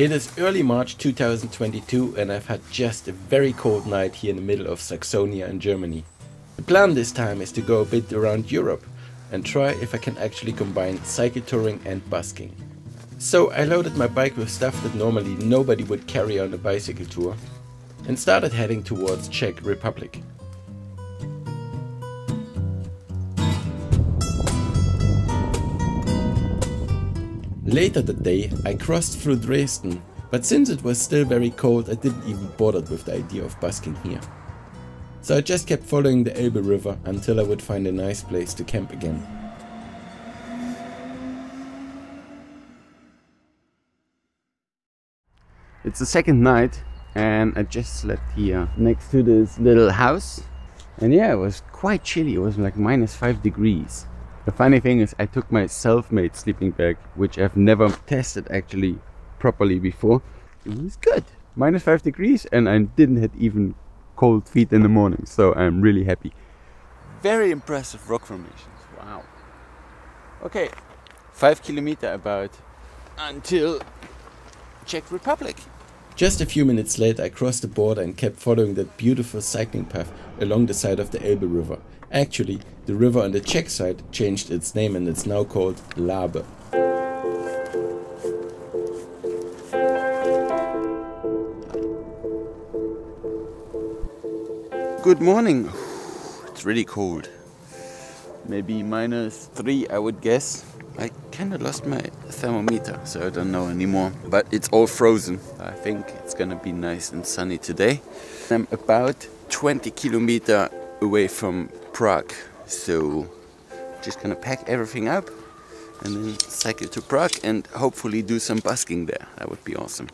It is early March 2022 and I've had just a very cold night here in the middle of Saxony in Germany. The plan this time is to go a bit around Europe and try if I can actually combine cycle touring and busking. So I loaded my bike with stuff that normally nobody would carry on a bicycle tour and started heading towards Czech Republic. Later that day I crossed through Dresden, but since it was still very cold I didn't even bother with the idea of busking here. So I just kept following the Elbe River until I would find a nice place to camp again. It's the second night and I just slept here next to this little house, and yeah, it was quite chilly. It was like -5 degrees. The funny thing is I took my self-made sleeping bag, which I've never tested actually properly before. It was good. -5 degrees and I didn't have even cold feet in the morning, so I'm really happy. Very impressive rock formations, wow. Okay, 5 kilometers about until Czech Republic. Just a few minutes later I crossed the border and kept following that beautiful cycling path along the side of the Elbe River. Actually, the river on the Czech side changed its name and it's now called Labe. Good morning. It's really cold. Maybe -3, I would guess. I kind of lost my thermometer, so I don't know anymore. But it's all frozen. I think it's gonna be nice and sunny today. I'm about 20 kilometers away from Prague, so just gonna pack everything up and then cycle to Prague and hopefully do some busking there. That would be awesome.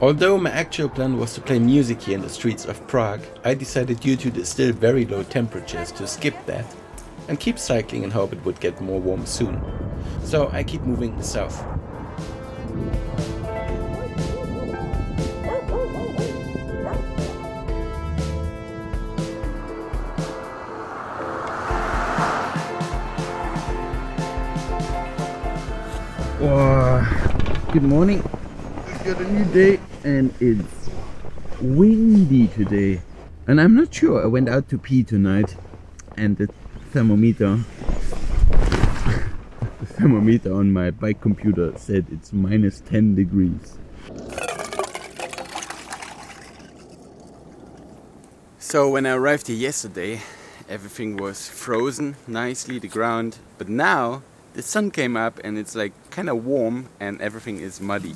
Although my actual plan was to play music here in the streets of Prague, I decided due to the still very low temperatures to skip that and keep cycling and hope it would get more warm soon. So I keep moving south. Good morning. We got a new day and it's windy today. And I'm not sure, I went out to pee tonight and the thermometer on my bike computer said it's -10 degrees. So when I arrived here yesterday, everything was frozen nicely, the ground, but now the sun came up and it's like kind of warm and everything is muddy.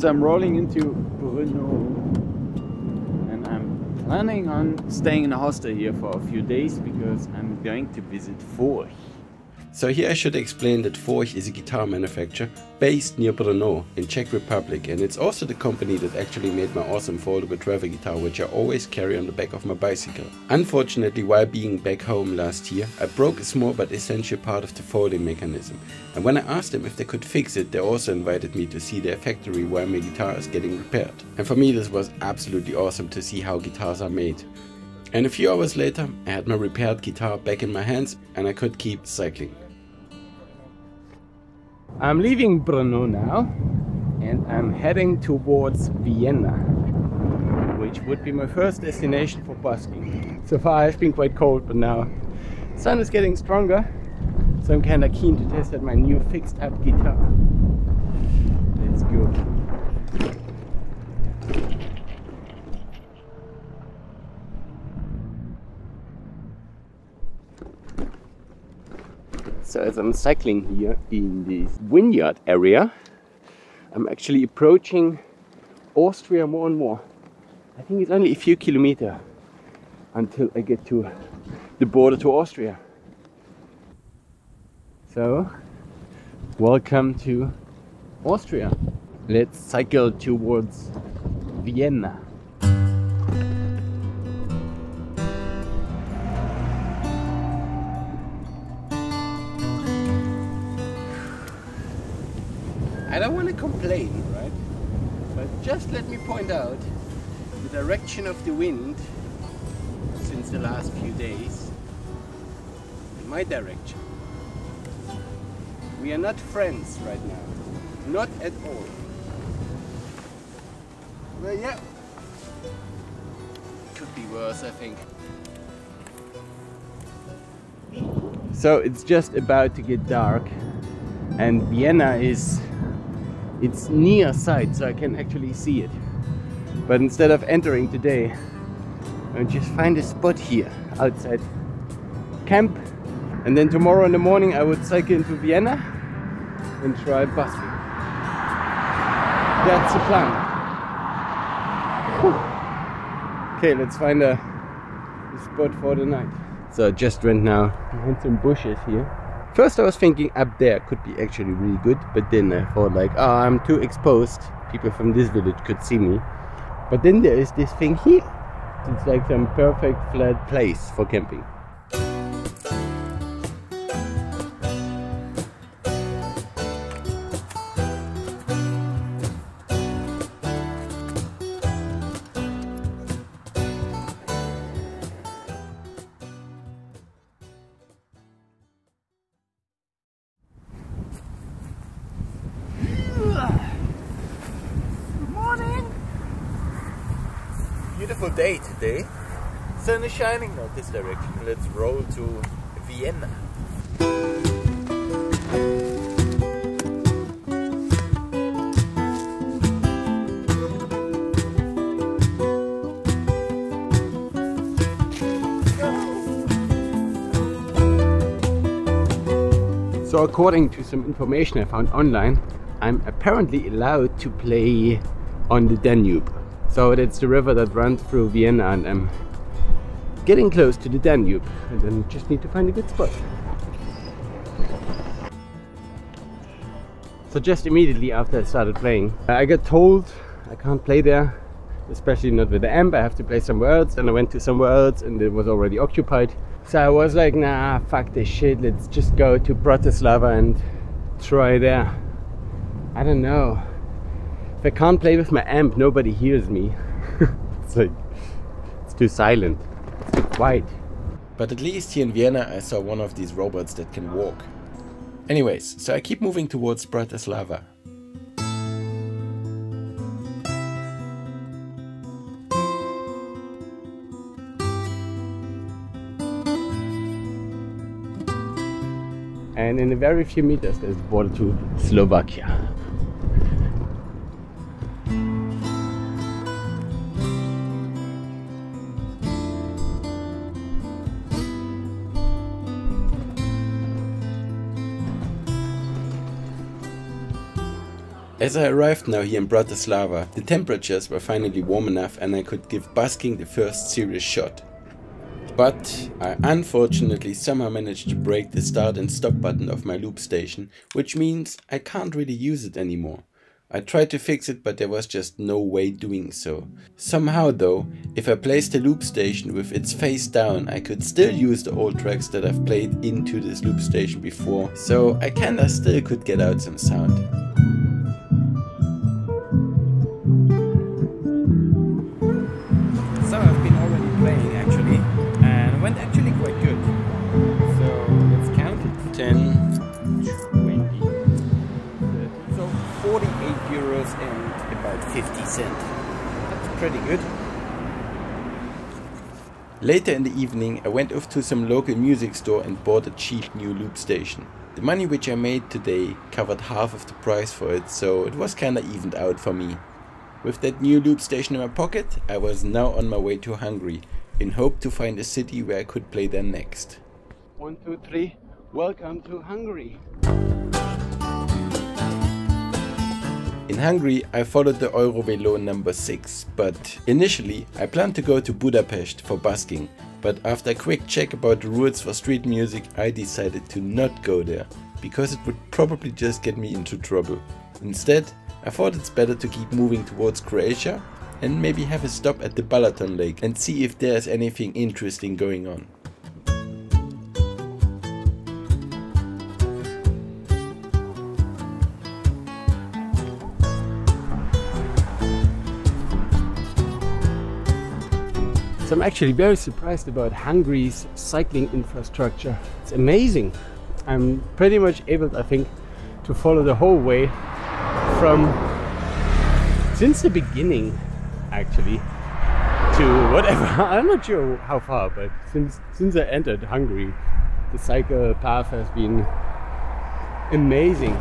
So I'm rolling into Brno and I'm planning on staying in a hostel here for a few days because I'm going to visit Furch. So here I should explain that Furch is a guitar manufacturer based near Brno in Czech Republic, and it's also the company that actually made my awesome foldable travel guitar, which I always carry on the back of my bicycle. Unfortunately, while being back home last year, I broke a small but essential part of the folding mechanism, and when I asked them if they could fix it, they also invited me to see their factory while my guitar is getting repaired. And for me this was absolutely awesome to see how guitars are made. And a few hours later, I had my repaired guitar back in my hands and I could keep cycling. I'm leaving Brno now and I'm heading towards Vienna, which would be my first destination for busking. So far I've been quite cold, but now the sun is getting stronger, so I'm kinda keen to test out my new fixed up guitar. Let's go. So as I'm cycling here in this vineyard area, I'm actually approaching Austria more and more. I think it's only a few kilometers until I get to the border to Austria. So, welcome to Austria. Let's cycle towards Vienna. complain, right? But just let me point out the direction of the wind since the last few days in my direction. We are not friends right now. Not at all. Well, yeah. Could be worse, I think. So it's just about to get dark, and Vienna is, it's near sight, so I can actually see it. But instead of entering today, I'll just find a spot here outside camp, and then tomorrow in the morning I would cycle into Vienna and try busking. That's the plan. Whew. Okay, let's find a spot for the night. So I just went now behind some bushes here. First I was thinking up there could be actually really good, but then I thought like, oh, I'm too exposed. People from this village could see me. But then there is this thing here. It's like some perfect flat place for camping. Beautiful day today. Sun is shining out this direction. Let's roll to Vienna. So according to some information I found online, I'm apparently allowed to play on the Danube. So that's the river that runs through Vienna, and I'm getting close to the Danube, and then just need to find a good spot. So just immediately after I started playing, I got told I can't play there, especially not with the amp, I have to play somewhere else, and I went to somewhere else and it was already occupied. So I was like, nah, fuck this shit, let's just go to Bratislava and try there. I don't know. If I can't play with my amp, nobody hears me. It's like, it's too silent, it's too quiet. But at least here in Vienna I saw one of these robots that can walk. Anyways, so I keep moving towards Bratislava. And in a very few meters there's the border to Slovakia. As I arrived now here in Bratislava, the temperatures were finally warm enough and I could give busking the first serious shot. But I unfortunately somehow managed to break the start and stop button of my loop station, which means I can't really use it anymore. I tried to fix it, but there was just no way doing so. Somehow though, if I placed the loop station with its face down, I could still use the old tracks that I've played into this loop station before, so I kinda still could get out some sound. That's pretty good. Later in the evening I went off to some local music store and bought a cheap new loop station. The money which I made today covered half of the price for it, so it was kinda evened out for me. With that new loop station in my pocket, I was now on my way to Hungary, in hope to find a city where I could play there next. 1, 2, 3, welcome to Hungary! In Hungary, I followed the Eurovelo number 6, but initially I planned to go to Budapest for busking, but after a quick check about the rules for street music, I decided to not go there, because it would probably just get me into trouble. Instead, I thought it's better to keep moving towards Croatia and maybe have a stop at the Balaton Lake and see if there's anything interesting going on. So I'm actually very surprised about Hungary's cycling infrastructure. It's amazing. I'm pretty much able, I think, to follow the whole way from since the beginning, actually, to whatever. I'm not sure how far, but since I entered Hungary, the cycle path has been amazing.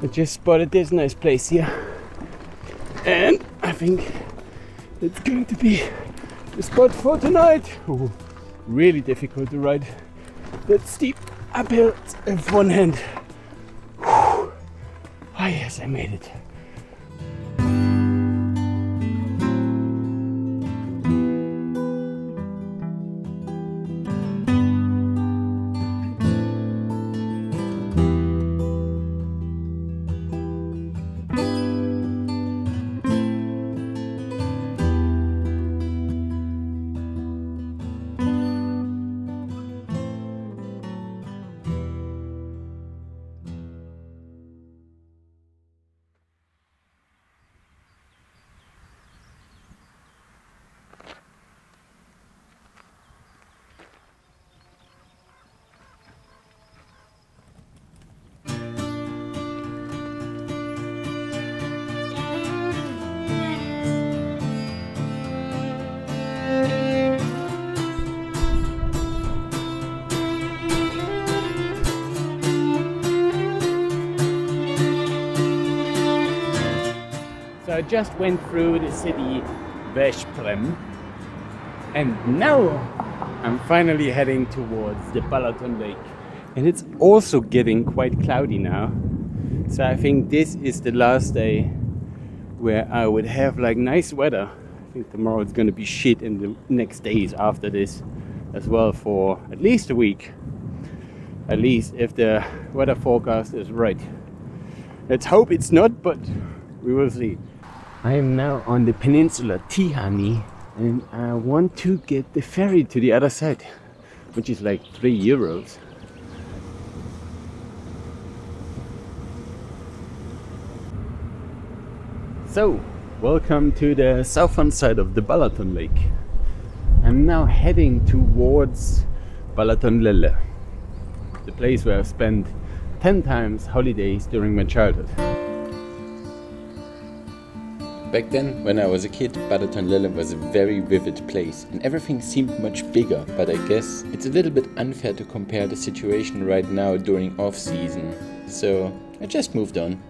I just spotted this nice place here, and I think it's going to be the spot for tonight. Ooh, really difficult to ride that steep uphill with one hand. Whew. Oh yes, I made it. I just went through the city Veszprém, and now I'm finally heading towards the Balaton Lake, and it's also getting quite cloudy now, so I think this is the last day where I would have like nice weather. I think tomorrow it's going to be shit, and the next days after this as well, for at least a week, at least if the weather forecast is right. Let's hope it's not, but we will see. I am now on the peninsula Tihany, and I want to get the ferry to the other side, which is like €3. So, welcome to the southern side of the Balaton Lake. I'm now heading towards Balatonlelle, the place where I've spent 10 times holidays during my childhood. Back then, when I was a kid, Balatonlelle was a very vivid place and everything seemed much bigger, but I guess it's a little bit unfair to compare the situation right now during off-season, so I just moved on.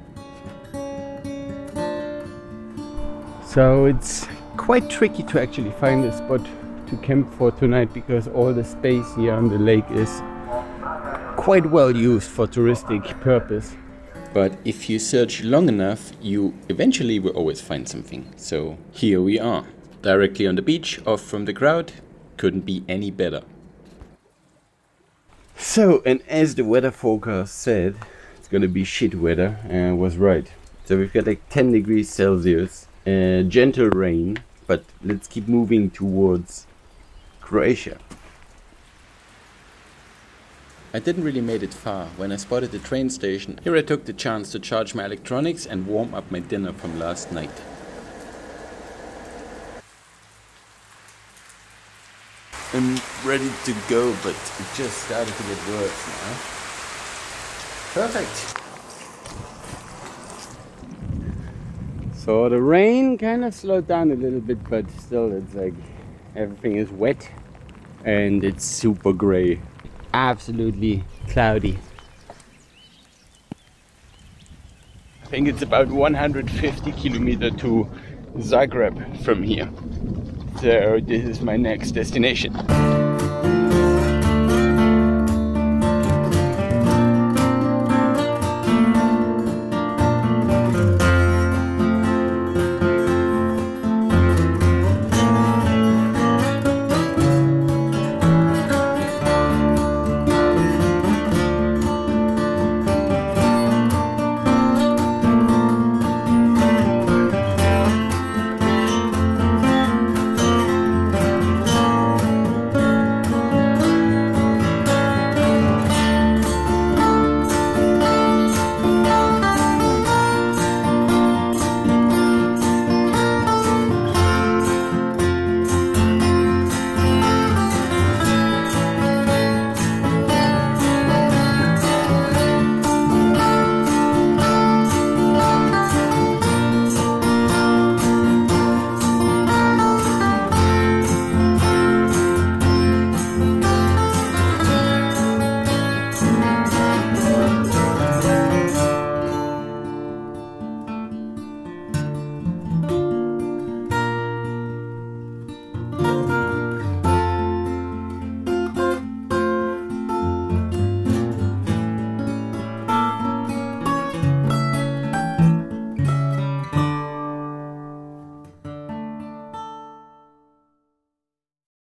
So it's quite tricky to actually find a spot to camp for tonight, because all the space here on the lake is quite well used for touristic purpose. But if you search long enough, you eventually will always find something. So here we are, directly on the beach, off from the crowd. Couldn't be any better. So, and as the weather forecast said, it's gonna be shit weather, and I was right. So we've got like 10 degrees Celsius, gentle rain, but let's keep moving towards Croatia. I didn't really made it far. When I spotted the train station, here I took the chance to charge my electronics and warm up my dinner from last night. I'm ready to go, but it just started to get worse now. Perfect! So the rain kind of slowed down a little bit, but still it's like everything is wet and it's super grey. Absolutely cloudy. I think it's about 150 kilometers to Zagreb from here. So this is my next destination.